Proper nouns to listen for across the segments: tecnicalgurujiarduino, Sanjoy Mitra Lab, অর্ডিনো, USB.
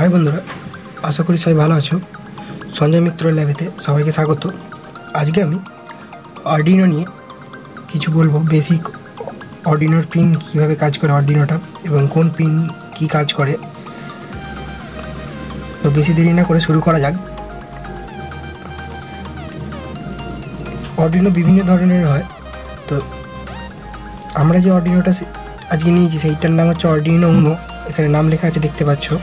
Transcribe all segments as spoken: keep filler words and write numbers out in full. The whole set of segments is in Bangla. हाय बंधुरा आशा करी सबाई भालो आछो। संजय मित्र लैबेते सबाइके स्वागत। आज के आमि आर्डिनो निये किछु बोलबो, बेसिक आर्डिनोर पिन किभाबे काज करे, आर्डिनोटा एबं कोन पिन की काज करे। तो बेशी देरी ना करे शुरू करा जाक। आर्डिनो विभिन्न धरनेर हय। तो आमरा जे आर्डिनोटा आजके नियेछि सेइटार नाम हच्छे आर्डिनो उनो। एखाने नाम लेखा आछे देखते पाच्छो।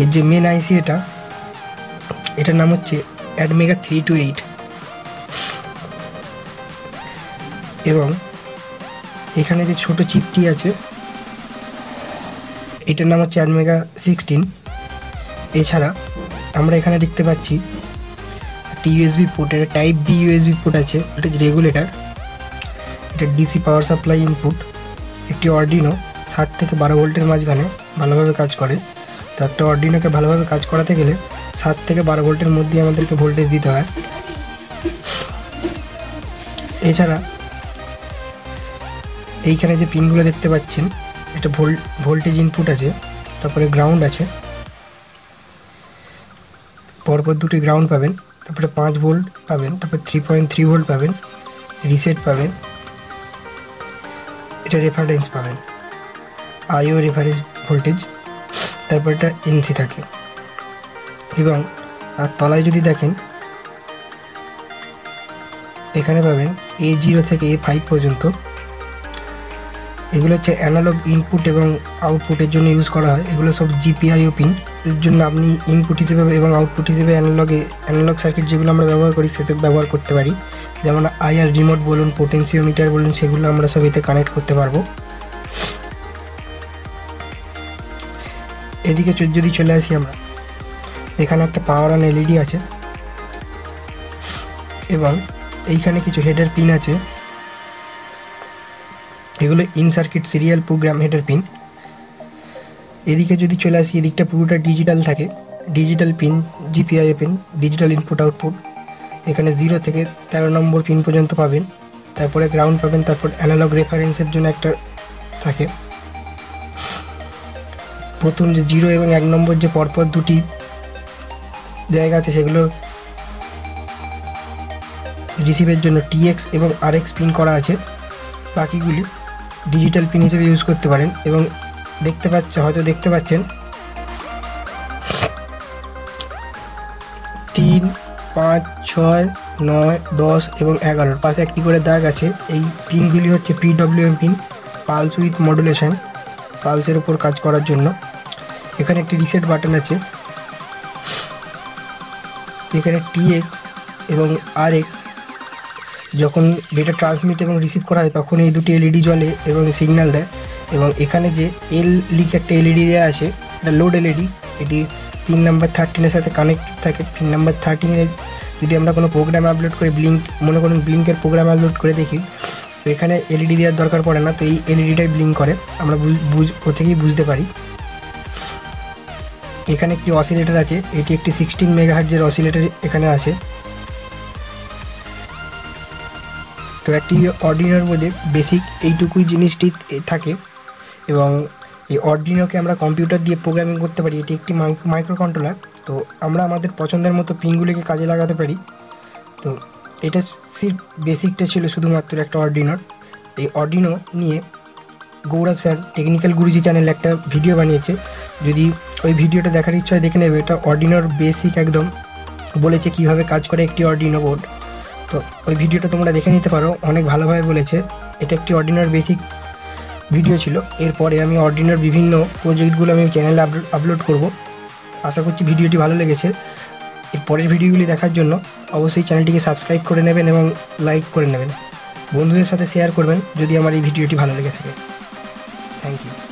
एर जो मेन आईसी एटार नाम हे एटमेगा थ्री टू एट एवं एखाने जो छोटो चिपटी आछे एटार नाम हे एटमेगा सिक्सटीन। एछाड़ा आमरा एखाने देखते पाच्छी यूएसबी पोर्ट, एटा टाइप बी यूएसबी पोर्ट आछे, एटा रेगुलेटर, एटा डिसी पावर सप्लाई इनपुट। एकटी आर्डिनो सात थेके बारो भोल्टेर माझखाने भालोभाबे काज करे। तो एक आर्डिनो के भालोभाबे काज कराते गेले सात थेके बारो भोल्टेर मध्य आमादेरके भोल्टेज दिते हय। एछाड़ा एइखाने जे पिनगुलो देखते पाच्छेन एटा भोल्ट भोल्टेज इनपुट आछे, तारपरे ग्राउंड आछे, परपर दुटी ग्राउंड पाबेन, तारपरे पाँच भोल्ट पाबेन, तारपरे थ्री पॉइंट थ्री भोल्ट पाबेन, रिसेट पाबेन, एटा रेफारेंस पाबेन, आईओ रेफारेंस भोल्टेज, तारपर एटा एनसी थाके। एवं आर तलाय जदि देखें एखाने पाबेन ए जिरो थेके ए फाइव पर्यन्त। एगुलो हच्छे एनालग इनपुट एवं आउटपुटेर जन्य इउज करा हय। एगुलो सब जिपिआईओ पिन। एर जन्य आपनि इनपुट हिसेबे एवं आउटपुट हिसेबे एनालगे एनालग सार्किट जेगुलो आमरा व्यवहार करी सेटा व्यवहार करते पारि। যেমন আইআর রিমোট বলুন, পোটেনশিওমিটার বলুন, সেগুলো আমরা সব এতে কানেক্ট করতে পারবো। এদিকে যদি চলে আসি আমরা, এখানে একটা পাওয়ার অন এলইডি আছে এবং এইখানে কিছু হেডার পিন আছে, এগুলো in circuit serial program header pin. এদিকে যদি চলে আসি, এদিকটা পুরোটা ডিজিটাল থাকে, digital pin, GPIO pin, digital input output. এখানে জিরো থেকে তেরো নম্বর পিন পর্যন্ত পাবেন, তারপরে গ্রাউন্ড পাবেন, তারপর অ্যানালগ রেফারেন্সের জন্য একটা থাকে। প্রথম যে জিরো এবং এক নম্বর যে পরপর দুটি জায়গা আছে সেগুলো রিসিভের জন্য টিএক্স এবং আরএক্স পিন করা আছে, বাকিগুলি ডিজিটাল পিন হিসেবে ইউজ করতে পারেন। এবং দেখতে পাচ্ছেন, হয়তো দেখতে পাচ্ছেন তিন পাঁচ ছয় নয় দশ এবং এগারোর পাশে একটি করে দাগ আছে। এই পিনগুলি হচ্ছে PWM pin, pulse with modulation, পালসের উপর কাজ করার জন্য। এখানে একটি রিসেট বাটন আছে, এখানে টিএক্স এবং আরএক্স যখন ডেটা ট্রান্সমিট এবং রিসিভ করা হয় তখন এই দুটি এলইডি জ্বলে এবং সিগন্যাল দেয়। এবং এখানে যে এল লিখে একটা এলইডি দেওয়া আছে, এটা লোড এলইডি, এটি পিন নাম্বার থার্টিনের সাথে কানেক্ট থাকে। পিন নাম্বার থার্টিনের যদি আমরা কোনো প্রোগ্রাম আপলোড করে, ব্লিঙ্ক মনে করুন ব্লিঙ্কের প্রোগ্রাম আপলোড করে দেখি, তো এখানে এলইডি দেওয়ার দরকার পড়ে না, তো এই এলইডিটাই ব্লিঙ্ক করে, আমরা বুঝ ও থেকেই বুঝতে পারি। এখানে একটি অসিলেটার আছে, এটি একটি সিক্সটিন মেগাহার্জের অসিলেটার এখানে আছে। তো একটি অর্ডিনোর মধ্যে বেসিক এইটুকুই জিনিসটি থাকে। এবং এই অর্ডিনোকে আমরা কম্পিউটার দিয়ে প্রোগ্রামিং করতে পারি। এটি একটি মাইক্রো কন্ট্রোলার, তো আমরা আমাদের পছন্দের মতো পিনগুলিকে কাজে লাগাতে পারি। তো এটা সির্ফ বেসিকটা ছিল শুধুমাত্র একটা অর্ডিনোর। এই অর্ডিনো নিয়ে গৌরব স্যার টেকনিক্যাল গুরুজি চ্যানেলে একটা ভিডিও বানিয়েছে, যদি ওই ভিডিওটা দেখার ইচ্ছা হয় দেখে নেবে। এটা অর্ডিনোর বেসিক একদম বলেছে কীভাবে কাজ করে একটি অর্ডিনো বোর্ড। তো ওই ভিডিওটা তোমরা দেখে নিতে পারো, অনেক ভালোভাবে বলেছে। এটা একটি অর্ডিনোর বেসিক ভিডিও ছিল। এরপরে আমি অর্ডিনোর বিভিন্ন প্রজেক্টগুলো আমি চ্যানেলে আপলোড করব। আশা করছি ভিডিওটি ভালো লেগেছে। এর পরের ভিডিওগুলি দেখার জন্য অবশ্যই চ্যানেলটিকে সাবস্ক্রাইব করে নেবেন এবং লাইক করে নেবেন, বন্ধুদের সাথে শেয়ার করবেন যদি আমার এই ভিডিওটি ভালো লেগে থাকে। Thank you.